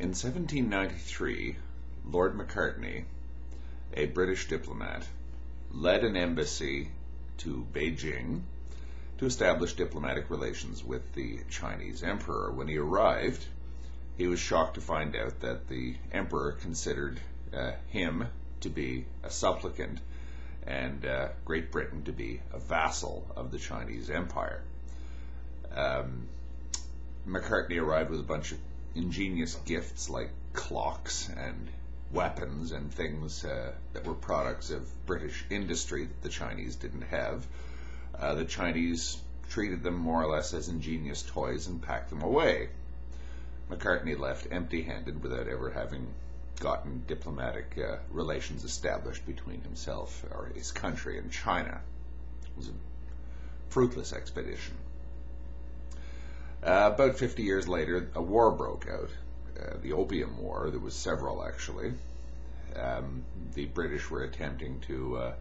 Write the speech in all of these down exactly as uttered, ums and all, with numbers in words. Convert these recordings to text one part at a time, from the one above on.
In seventeen ninety-three, Lord Macartney, a British diplomat, led an embassy to Beijing to establish diplomatic relations with the Chinese emperor. When he arrived, he was shocked to find out that the emperor considered uh, him to be a supplicant and uh, Great Britain to be a vassal of the Chinese Empire. Um, Macartney arrived with a bunch of ingenious gifts like clocks and weapons and things uh, that were products of British industry that the Chinese didn't have. Uh, the Chinese treated them more or less as ingenious toys and packed them away. Macartney left empty-handed without ever having gotten diplomatic uh, relations established between himself or his country and China. It was a fruitless expedition. Uh, about fifty years later, a war broke out, uh, the Opium War. There was several, actually. Um, the British were attempting to uh,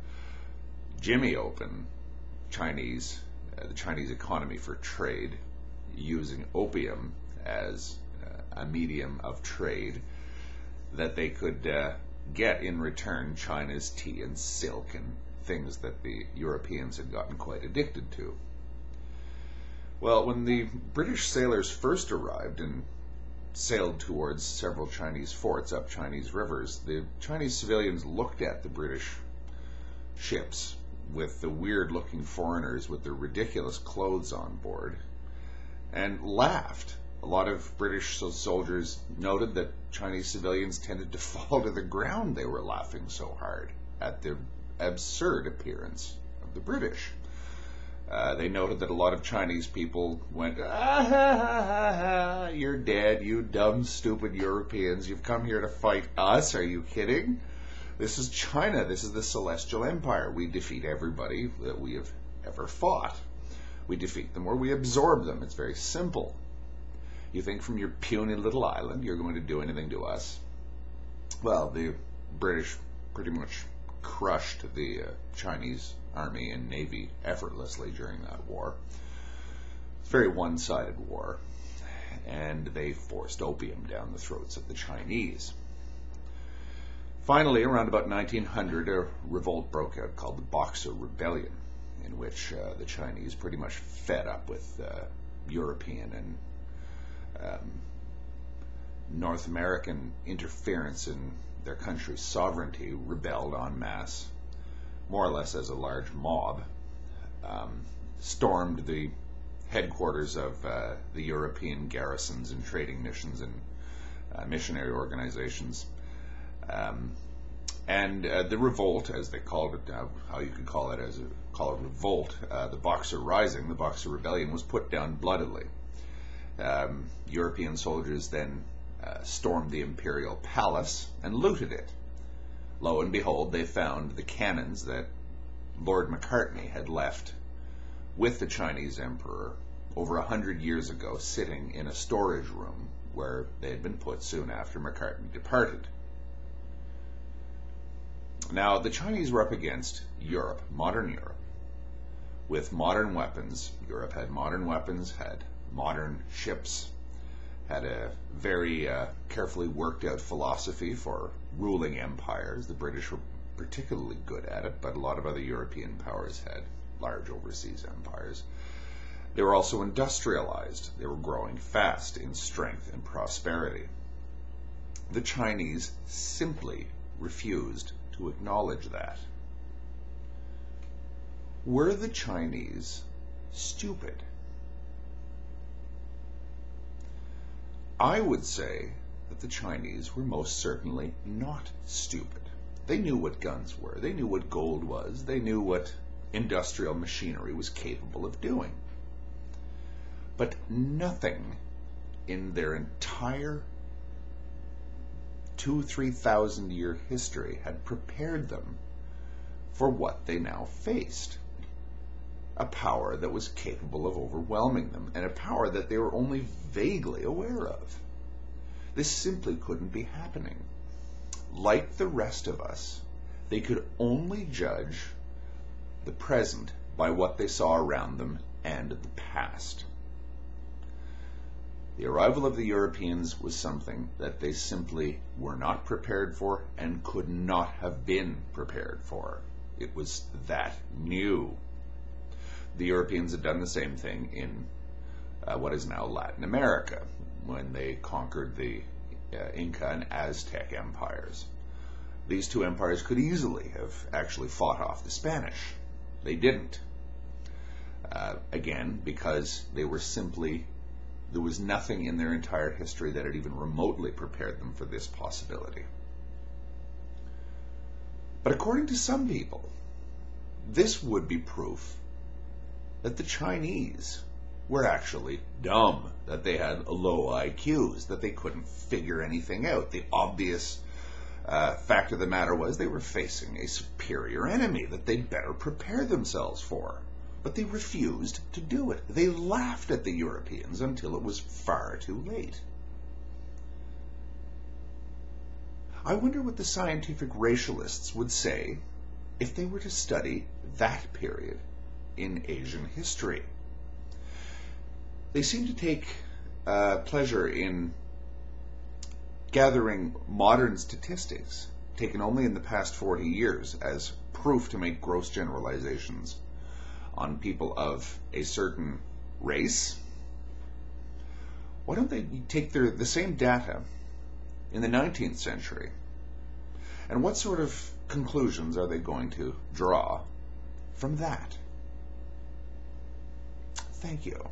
jimmy open Chinese, uh, the Chinese economy for trade, using opium as uh, a medium of trade that they could uh, get in return China's tea and silk and things that the Europeans had gotten quite addicted to. Well, when the British sailors first arrived and sailed towards several Chinese forts up Chinese rivers, the Chinese civilians looked at the British ships with the weird-looking foreigners with their ridiculous clothes on board and laughed. A lot of British soldiers noted that Chinese civilians tended to fall to the ground. They were laughing so hard at the absurd appearance of the British. Uh, they noted that a lot of Chinese people went, ah, ha, ha, ha, ha, you're dead, you dumb, stupid Europeans. You've come here to fight us. Are you kidding? This is China. This is the Celestial Empire. We defeat everybody that we have ever fought. We defeat them or we absorb them. It's very simple. You think from your puny little island you're going to do anything to us? Well, the British pretty much crushed the uh, Chinese army and navy effortlessly during that war. It's a very one-sided war, and they forced opium down the throats of the Chinese. Finally, around about nineteen hundred, a revolt broke out called the Boxer Rebellion, in which uh, the Chinese pretty much fed up with uh, European and Um, North American interference in their country's sovereignty, rebelled en masse, more or less as a large mob, um, stormed the headquarters of uh, the European garrisons and trading missions and uh, missionary organizations, um, and uh, the revolt, as they called it, uh, how you could call it as a call it revolt, uh, the Boxer Rising, the Boxer Rebellion, was put down bloodily. Um, European soldiers then uh, stormed the imperial palace and looted it. Lo and behold, they found the cannons that Lord Macartney had left with the Chinese emperor over a hundred years ago, sitting in a storage room where they had been put soon after Macartney departed. Now, the Chinese were up against Europe, modern Europe, with modern weapons. Europe had modern weapons, had modern ships, had a very uh, carefully worked out philosophy for ruling empires. The British were particularly good at it, but a lot of other European powers had large overseas empires. They were also industrialized. They were growing fast in strength and prosperity. The Chinese simply refused to acknowledge that. Were the Chinese stupid? I would say that the Chinese were most certainly not stupid. They knew what guns were. They knew what gold was. They knew what industrial machinery was capable of doing. But nothing in their entire two, three thousand year history had prepared them for what they now faced. A power that was capable of overwhelming them, and a power that they were only vaguely aware of. This simply couldn't be happening. Like the rest of us, they could only judge the present by what they saw around them and the past. The arrival of the Europeans was something that they simply were not prepared for and could not have been prepared for. It was that new. The Europeans had done the same thing in uh, what is now Latin America when they conquered the uh, Inca and Aztec empires. These two empires could easily have actually fought off the Spanish. They didn't. Uh, again, because they were simply... There was nothing in their entire history that had even remotely prepared them for this possibility. But according to some people, this would be proof that the Chinese were actually dumb, that they had low I Qs, that they couldn't figure anything out. The obvious uh, fact of the matter was they were facing a superior enemy that they'd better prepare themselves for. But they refused to do it. They laughed at the Europeans until it was far too late. I wonder what the scientific racialists would say if they were to study that period in Asian history. They seem to take uh, pleasure in gathering modern statistics, taken only in the past forty years, as proof to make gross generalizations on people of a certain race. Why don't they take their, the same data in the nineteenth century? And what sort of conclusions are they going to draw from that? Thank you.